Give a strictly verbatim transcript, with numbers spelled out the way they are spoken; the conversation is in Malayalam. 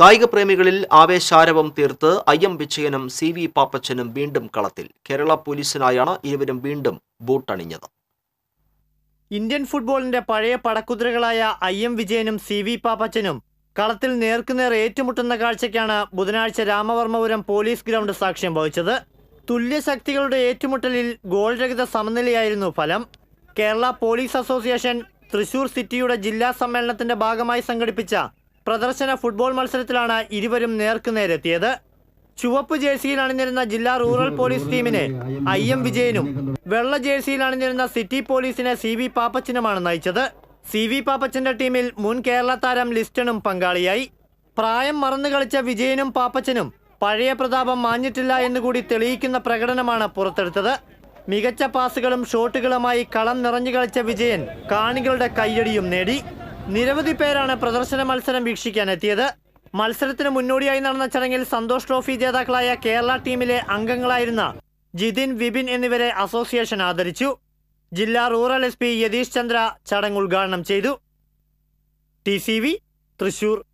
കായിക പ്രേമികളിൽ ആവേശാരവം തീർത്ത് ഐ എം വിജയനും സി വി പാപ്പച്ചനും വീണ്ടും കളത്തിൽ. കേരള പോലീസിനായാണ് ഇരുവരും വീണ്ടും ബൂട്ടണിഞ്ഞത്. ഇന്ത്യൻ ഫുട്ബോളിന്റെ പഴയ പടക്കുതിരകളായ ഐ എം വിജയനും സി വി പാപ്പച്ചനും കളത്തിൽ നേർക്കുനേർ ഏറ്റുമുട്ടുന്ന കാഴ്ചയ്ക്കാണ് ബുധനാഴ്ച രാമവർമ്മപുരം പോലീസ് ഗ്രൗണ്ട് സാക്ഷ്യം വഹിച്ചത്. തുല്യശക്തികളുടെ ഏറ്റുമുട്ടലിൽ ഗോൾരഹിത സമനിലയായിരുന്നു ഫലം. കേരള പോലീസ് അസോസിയേഷൻ തൃശൂർ സിറ്റിയുടെ ജില്ലാ സമ്മേളനത്തിന്റെ ഭാഗമായി സംഘടിപ്പിച്ച പ്രദർശന ഫുട്ബോൾ മത്സരത്തിലാണ് ഇരുവരും നേർക്കുനേരെത്തിയത്. ചുവപ്പ് ജേഴ്സിയിൽ അണിഞ്ഞിരുന്ന ജില്ലാ റൂറൽ പോലീസ് ടീമിനെ ഐ എം വിജയനും വെള്ള ജേഴ്സിയിൽ അണിഞ്ഞിരുന്ന സിറ്റി പോലീസിനെ സി വി പാപ്പച്ചനുമാണ് നയിച്ചത്. സി വി പാപ്പച്ചന്റെ ടീമിൽ മുൻ കേരള താരം ലിസ്റ്റണും പങ്കാളിയായി. പ്രായം മറന്നു കളിച്ച വിജയനും പാപ്പച്ചനും പഴയ പ്രതാപം മാഞ്ഞിട്ടില്ല എന്നുകൂടി തെളിയിക്കുന്ന പ്രകടനമാണ് പുറത്തെടുത്തത്. മികച്ച പാസുകളും ഷോട്ടുകളുമായി കളം നിറഞ്ഞു കളിച്ച വിജയൻ കാണികളുടെ കയ്യടിയും നേടി. നിരവധി പേരാണ് പ്രദർശന മത്സരം വീക്ഷിക്കാനെത്തിയത്. മത്സരത്തിന് മുന്നോടിയായി നടന്ന ചടങ്ങിൽ സന്തോഷ് ട്രോഫി ജേതാക്കളായ കേരള ടീമിലെ അംഗങ്ങളായിരുന്ന ജിതിൻ, വിപിൻ എന്നിവരെ അസോസിയേഷൻ ആദരിച്ചു. ജില്ലാ rural S P Yathish Chandra ചടങ്ങ് ഉദ്ഘാടനം ചെയ്തു. T C V Thrissur.